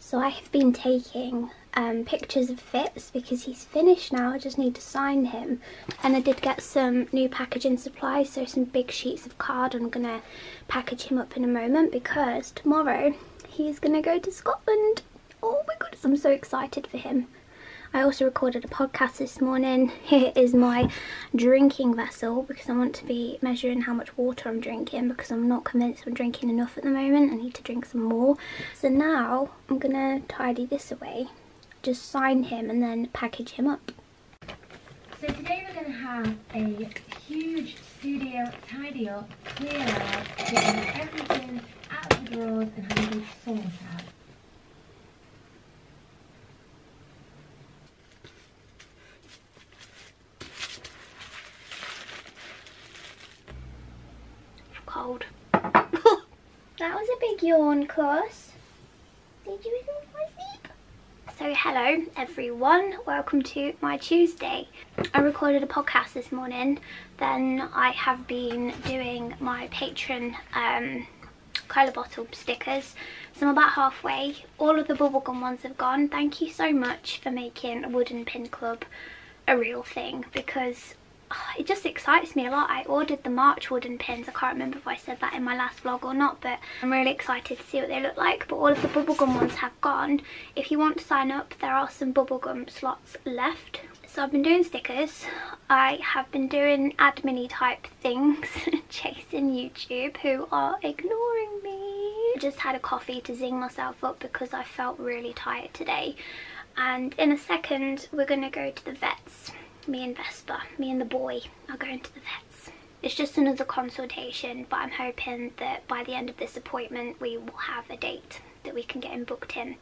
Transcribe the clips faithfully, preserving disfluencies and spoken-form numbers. So I have been taking um, pictures of Fitz because he's finished now, I just need to sign him. And I did get some new packaging supplies, so some big sheets of card. I'm going to package him up in a moment because tomorrow he's going to go to Scotland. Oh my goodness, I'm so excited for him. I also recorded a podcast this morning. Here is my drinking vessel because I want to be measuring how much water I'm drinking because I'm not convinced I'm drinking enough at the moment. I need to drink some more. So now I'm gonna tidy this away, just sign him and then package him up. So today we're gonna have a huge studio tidy up, clear out, getting everything out of the drawers and having to sort out. Cold. That was a big yawn, cuz. Did you ignore my sleep? So hello everyone, welcome to my Tuesday. I recorded a podcast this morning, then I have been doing my Patreon um, colour bottle stickers. So I'm about halfway, all of the bubblegum ones have gone. Thank you so much for making a Wooden Pin Club a real thing because it just excites me a lot. I ordered the March wooden pins. I can't remember if I said that in my last vlog or not, but I'm really excited to see what they look like. But all of the bubblegum ones have gone. If you want to sign up, there are some bubblegum slots left. So I've been doing stickers. I have been doing admin-y type things, chasing YouTube, who are ignoring me. I just had a coffee to zing myself up because I felt really tired today. And in a second, we're going to go to the vets. Me and Vespa, me and the boy are going to the vets. It's just another consultation, but I'm hoping that by the end of this appointment we will have a date that we can get him booked in.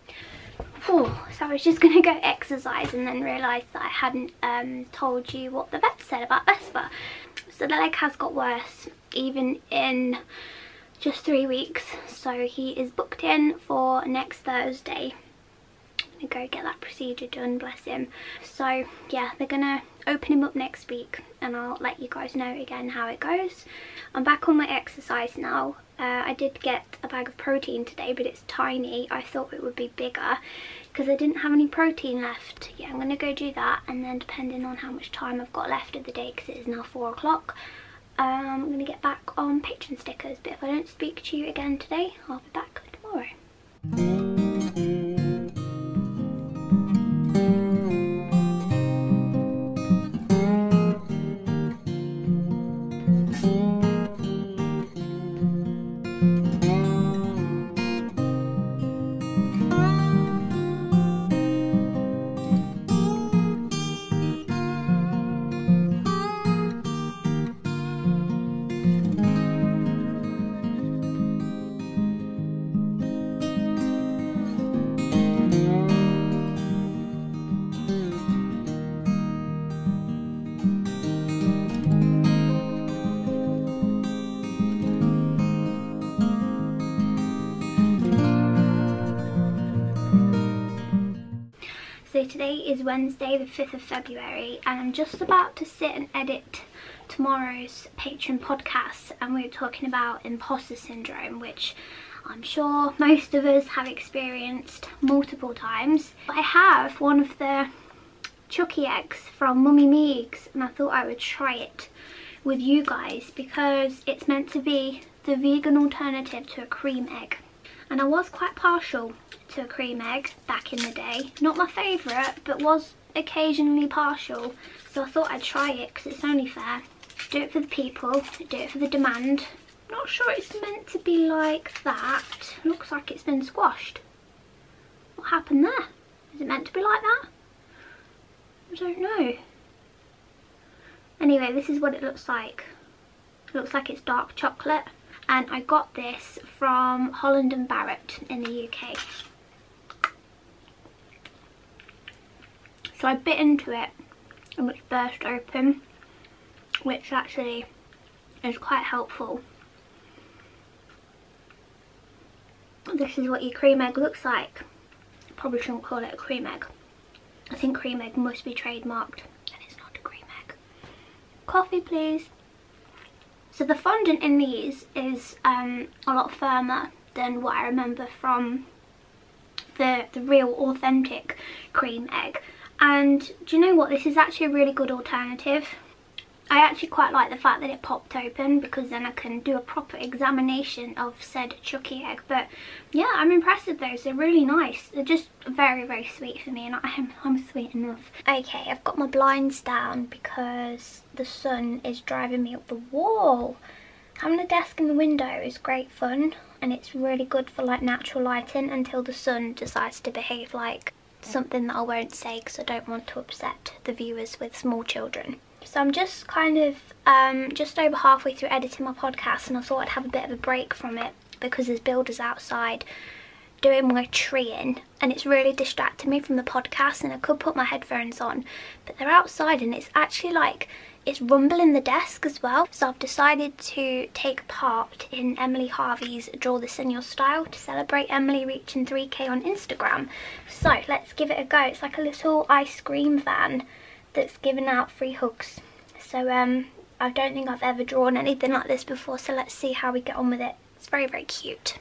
Whew, so I was just going to go exercise and then realised that I hadn't um, told you what the vet said about Vespa. So the leg has got worse even in just three weeks. So he is booked in for next Thursday. I'm going to go get that procedure done, bless him. So yeah, they're going to open him up next week and I'll let you guys know again how it goes. I'm back on my exercise now. Uh, I did get a bag of protein today, but it's tiny. I thought it would be bigger because I didn't have any protein left. Yeah, I'm going to go do that and then depending on how much time I've got left of the day, because it is now four o'clock, um, I'm going to get back on Patreon stickers. But if I don't speak to you again today, I'll be back tomorrow. Today is Wednesday the fifth of February and I'm just about to sit and edit tomorrow's Patreon podcast, and we were talking about imposter syndrome, which I'm sure most of us have experienced multiple times. I have one of the Chucky eggs from Mummy Meegs and I thought I would try it with you guys because it's meant to be the vegan alternative to a cream egg. And I was quite partial to a cream egg back in the day. Not my favourite, but was occasionally partial. So I thought I'd try it because it's only fair. Do it for the people, do it for the demand. Not sure it's meant to be like that. Looks like it's been squashed. What happened there? Is it meant to be like that? I don't know. Anyway, this is what it looks like. It looks like it's dark chocolate. And I got this from Holland and Barrett in the U K. So I bit into it and it burst open, which actually is quite helpful. This is what your cream egg looks like. Probably shouldn't call it a cream egg. I think cream egg must be trademarked, and it's not a cream egg. Coffee, please. So the fondant in these is um, a lot firmer than what I remember from the, the real authentic cream egg. And do you know what? This is actually a really good alternative. I actually quite like the fact that it popped open, because then I can do a proper examination of said Chucky egg. But yeah, I'm impressed with those. They're really nice. They're just very, very sweet for me, and I'm, I'm sweet enough. Okay, I've got my blinds down because the sun is driving me up the wall. Having a desk in the window is great fun, and it's really good for like natural lighting until the sun decides to behave like something that I won't say because I don't want to upset the viewers with small children. So I'm just kind of um, just over halfway through editing my podcast, and I thought I'd have a bit of a break from it because there's builders outside doing my treeing, and it's really distracting me from the podcast, and I could put my headphones on, but they're outside and it's actually like it's rumbling the desk as well. So I've decided to take part in Emily Harvey's Draw This In Your Style to celebrate Emily reaching three K on Instagram. So let's give it a go. It's like a little ice cream van that's giving out free hugs. So um, I don't think I've ever drawn anything like this before, so let's see how we get on with it. It's very, very cute.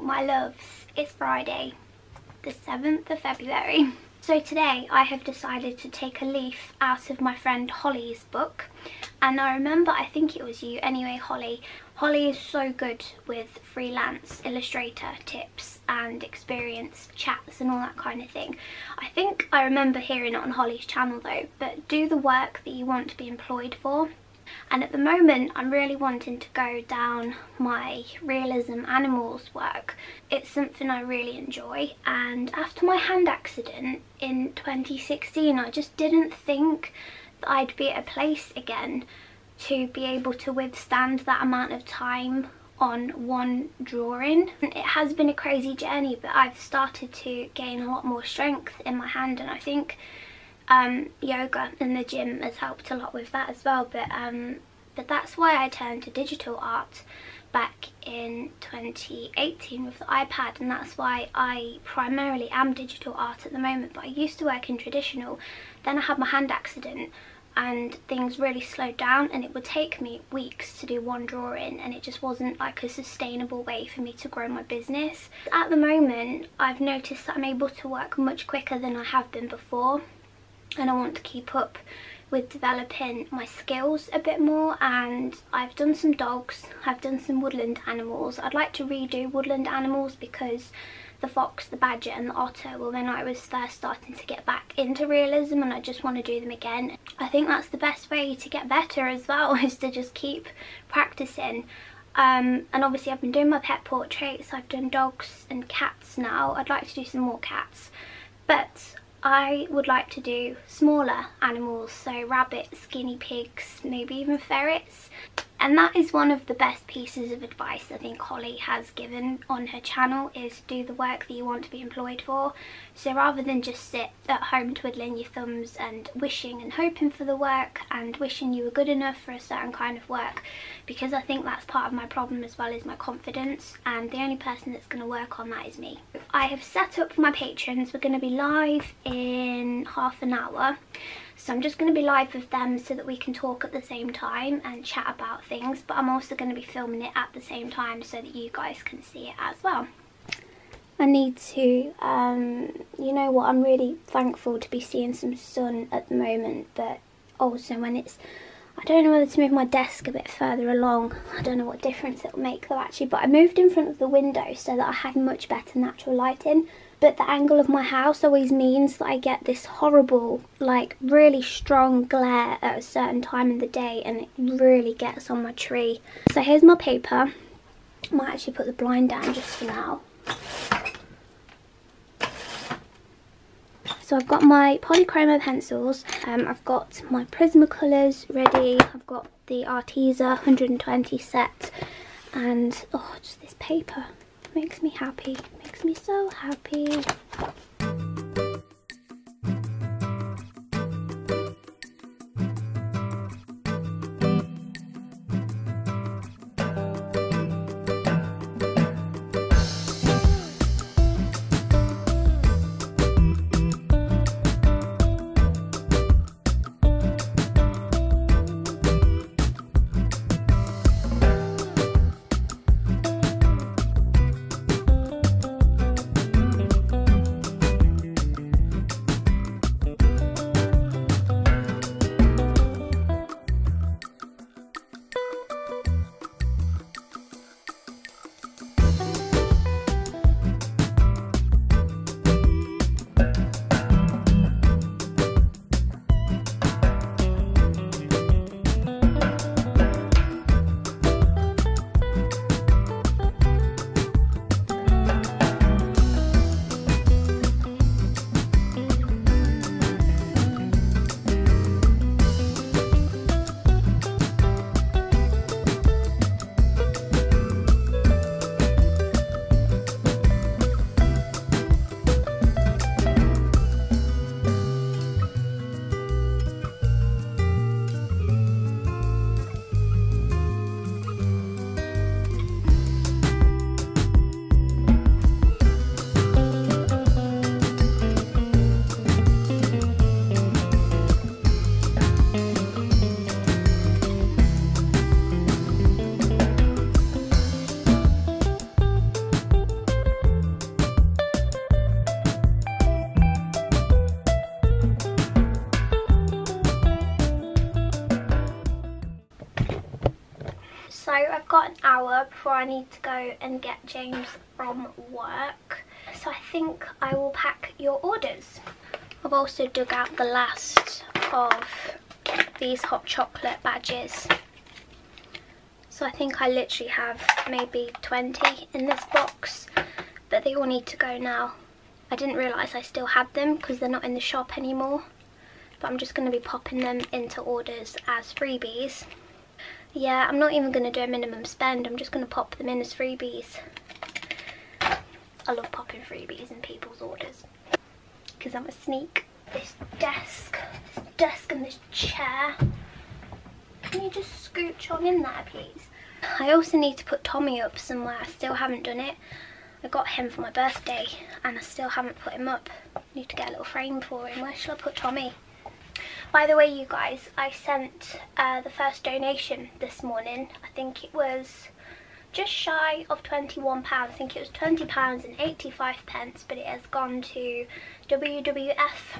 My loves, it's Friday the seventh of February. So today I have decided to take a leaf out of my friend Holly's book, and I remember, I think it was you anyway, Holly. Holly is so good with freelance illustrator tips and experience chats and all that kind of thing. I think I remember hearing it on Holly's channel though, but do the work that you want to be employed for. And at the moment I'm really wanting to go down my realism animals work. It's something I really enjoy, and after my hand accident in twenty sixteen I just didn't think that I'd be at a place again to be able to withstand that amount of time on one drawing. It has been a crazy journey, but I've started to gain a lot more strength in my hand, and I think Um, yoga and the gym has helped a lot with that as well, but um, but that's why I turned to digital art back in twenty eighteen with the iPad, and that's why I primarily am digital art at the moment. But I used to work in traditional, then I had my hand accident and things really slowed down, and it would take me weeks to do one drawing, and it just wasn't like a sustainable way for me to grow my business. At the moment I've noticed that I'm able to work much quicker than I have been before, and I want to keep up with developing my skills a bit more, and I've done some dogs, I've done some woodland animals. I'd like to redo woodland animals because the fox, the badger and the otter, well, then I was first starting to get back into realism and I just want to do them again. I think that's the best way to get better as well, is to just keep practicing. Um, and obviously I've been doing my pet portraits, I've done dogs and cats now. I'd like to do some more cats, but I would like to do smaller animals, so rabbits, guinea pigs, maybe even ferrets. And that is one of the best pieces of advice I think Holly has given on her channel, is do the work that you want to be employed for. So rather than just sit at home twiddling your thumbs and wishing and hoping for the work and wishing you were good enough for a certain kind of work, because I think that's part of my problem as well, is my confidence, and the only person that's going to work on that is me. I have set up for my patrons, we're going to be live in half an hour. So I'm just going to be live with them so that we can talk at the same time and chat about things. But I'm also going to be filming it at the same time so that you guys can see it as well. I need to, um, you know what, I'm really thankful to be seeing some sun at the moment. But also when it's, I don't know whether to move my desk a bit further along. I don't know what difference it will make though actually. But I moved in front of the window so that I had much better natural lighting. But the angle of my house always means that I get this horrible, like, really strong glare at a certain time in the day, and it really gets on my tree. So here's my paper. I might actually put the blind down just for now. So I've got my Polychromo pencils, um, I've got my Prismacolors ready, I've got the Arteza one hundred twenty set, and oh, just this paper. Makes me happy, makes me so happy. Got an hour before I need to go and get James from work, so I think I will pack your orders. I've also dug out the last of these hot chocolate badges, so I think I literally have maybe twenty in this box, but they all need to go now. I didn't realise I still had them because they're not in the shop anymore, but I'm just going to be popping them into orders as freebies. Yeah, I'm not even going to do a minimum spend, I'm just going to pop them in as freebies. I love popping freebies in people's orders, because I'm a sneak. This desk, this desk and this chair. Can you just scooch on in there, please? I also need to put Tommy up somewhere, I still haven't done it. I got him for my birthday, and I still haven't put him up. I need to get a little frame for him. Where shall I put Tommy? By the way, you guys, I sent uh, the first donation this morning. I think it was just shy of twenty-one pounds. I think it was twenty pounds and eighty-five pence, but it has gone to W W F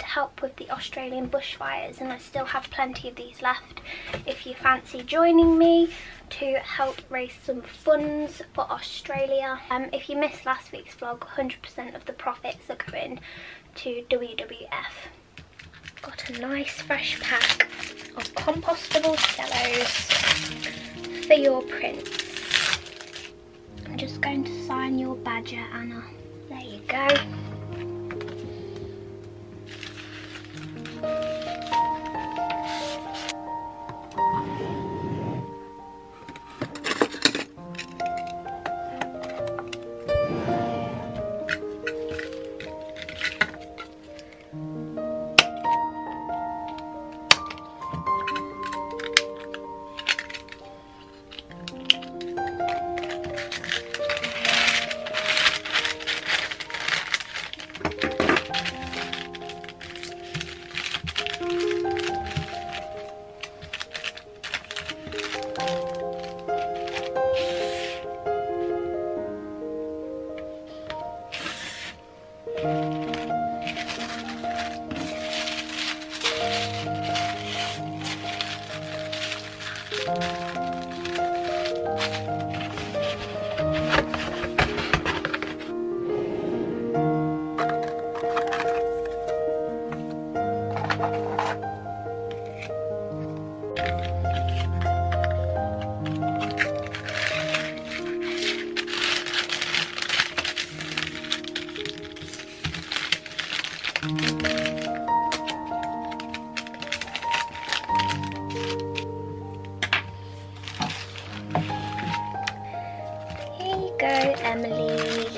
to help with the Australian bushfires, and I still have plenty of these left if you fancy joining me to help raise some funds for Australia. Um, if you missed last week's vlog, one hundred percent of the profits are going to W W F. Got a nice fresh pack of compostable cellos for your prints. I'm just going to sign your badger, Anna. There you go. Go, Emily.